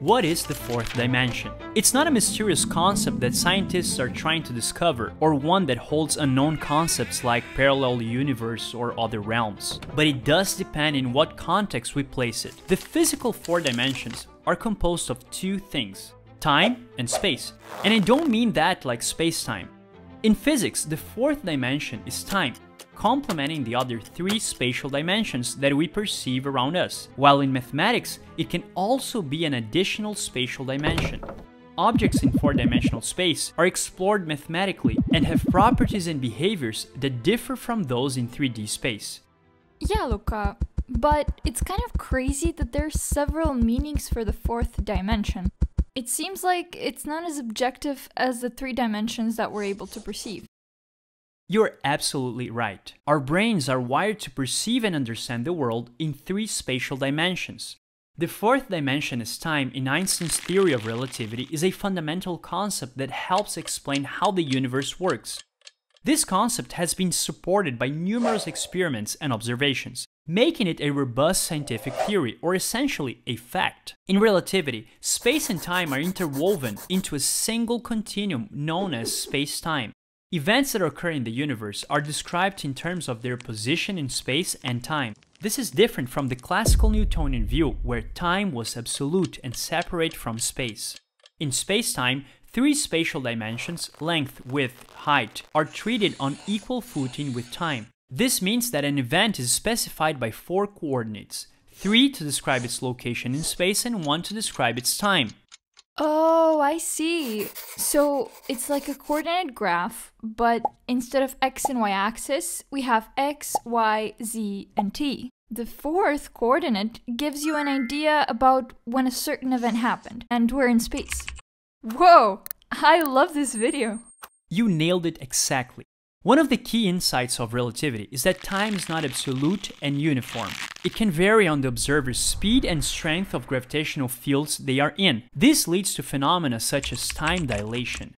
What is the fourth dimension? It's not a mysterious concept that scientists are trying to discover, or one that holds unknown concepts like parallel universe or other realms. But it does depend in what context we place it. The physical four dimensions are composed of two things: time and space. And I don't mean that like space-time. In physics, the fourth dimension is time, complementing the other three spatial dimensions that we perceive around us, while in mathematics it can also be an additional spatial dimension. Objects in four-dimensional space are explored mathematically and have properties and behaviors that differ from those in 3D space. Yeah, Luca, but it's kind of crazy that there's several meanings for the fourth dimension. It seems like it's not as objective as the three dimensions that we're able to perceive. You're absolutely right. Our brains are wired to perceive and understand the world in three spatial dimensions. The fourth dimension is time. In Einstein's theory of relativity is a fundamental concept that helps explain how the universe works. This concept has been supported by numerous experiments and observations, making it a robust scientific theory, or essentially a fact. In relativity, space and time are interwoven into a single continuum known as space-time. Events that occur in the universe are described in terms of their position in space and time. This is different from the classical Newtonian view, where time was absolute and separate from space. In space-time, three spatial dimensions, length, width, height, are treated on equal footing with time. This means that an event is specified by four coordinates, three to describe its location in space and one to describe its time. Oh, I see. So it's like a coordinate graph, but instead of x and y axis, we have x, y, z, and t. The fourth coordinate gives you an idea about when a certain event happened, and we're in space. Whoa, I love this video. You nailed it exactly. One of the key insights of relativity is that time is not absolute and uniform. It can vary on the observer's speed and strength of gravitational fields they are in. This leads to phenomena such as time dilation.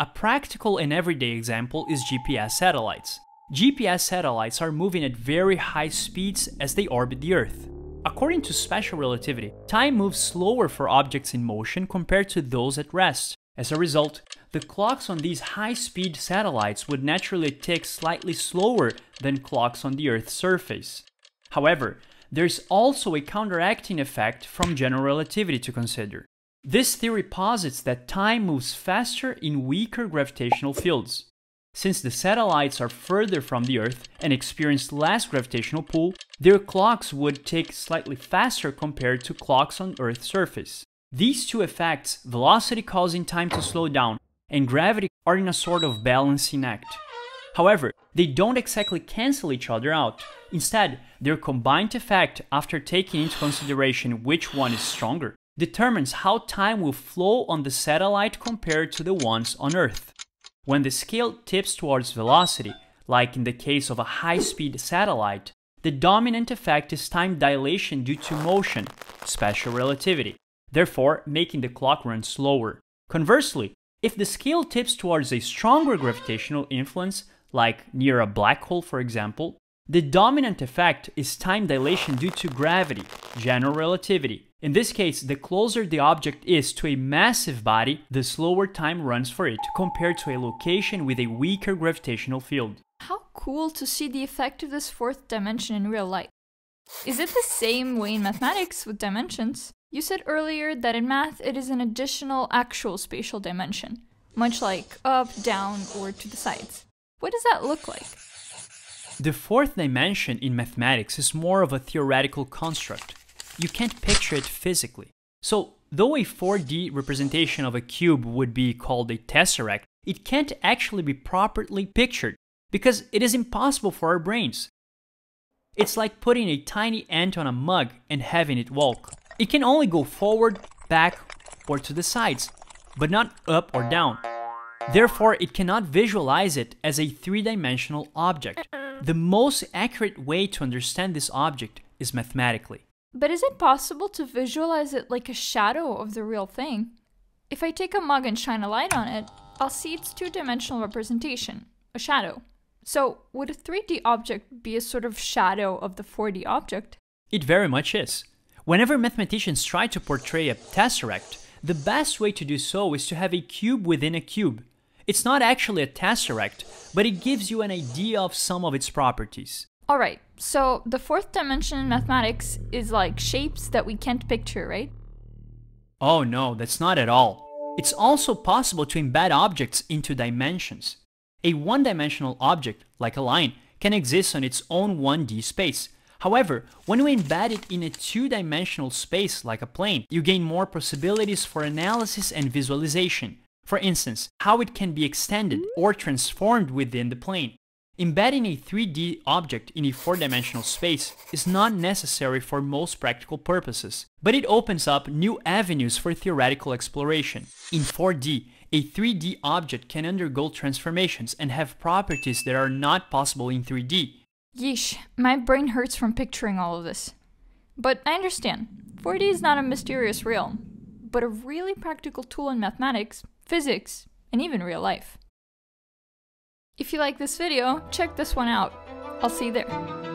A practical and everyday example is GPS satellites. GPS satellites are moving at very high speeds as they orbit the Earth. According to special relativity, time moves slower for objects in motion compared to those at rest. As a result, the clocks on these high-speed satellites would naturally tick slightly slower than clocks on the Earth's surface. However, there's also a counteracting effect from general relativity to consider. This theory posits that time moves faster in weaker gravitational fields. Since the satellites are further from the Earth and experience less gravitational pull, their clocks would tick slightly faster compared to clocks on Earth's surface. These two effects, velocity causing time to slow down and gravity, are in a sort of balancing act. However, they don't exactly cancel each other out. Instead, their combined effect, after taking into consideration which one is stronger, determines how time will flow on the satellite compared to the ones on Earth. When the scale tips towards velocity, like in the case of a high-speed satellite, the dominant effect is time dilation due to motion, special relativity, therefore making the clock run slower. Conversely, if the scale tips towards a stronger gravitational influence, like near a black hole for example, the dominant effect is time dilation due to gravity, general relativity. In this case, the closer the object is to a massive body, the slower time runs for it compared to a location with a weaker gravitational field. How cool to see the effect of this fourth dimension in real life. Is it the same way in mathematics with dimensions? You said earlier that in math it is an additional actual spatial dimension, much like up, down, or to the sides. What does that look like? The fourth dimension in mathematics is more of a theoretical construct. You can't picture it physically. So, though a 4D representation of a cube would be called a tesseract, it can't actually be properly pictured because it is impossible for our brains. It's like putting a tiny ant on a mug and having it walk. It can only go forward, back, or to the sides, but not up or down. Therefore, it cannot visualize it as a three-dimensional object. The most accurate way to understand this object is mathematically. But is it possible to visualize it like a shadow of the real thing? If I take a mug and shine a light on it, I'll see its two-dimensional representation, a shadow. So, would a 3D object be a sort of shadow of the 4D object? It very much is. Whenever mathematicians try to portray a tesseract, the best way to do so is to have a cube within a cube. It's not actually a tesseract, but it gives you an idea of some of its properties. Alright, so the fourth dimension in mathematics is like shapes that we can't picture, right? Oh no, that's not at all. It's also possible to embed objects into dimensions. A one-dimensional object, like a line, can exist on its own 1D space. However, when we embed it in a two-dimensional space like a plane, you gain more possibilities for analysis and visualization. For instance, how it can be extended or transformed within the plane. Embedding a 3D object in a four-dimensional space is not necessary for most practical purposes, but it opens up new avenues for theoretical exploration. In 4D, a 3D object can undergo transformations and have properties that are not possible in 3D. Yeesh, my brain hurts from picturing all of this. But I understand, 4D is not a mysterious realm, but a really practical tool in mathematics, physics, and even real life. If you like this video, check this one out. I'll see you there.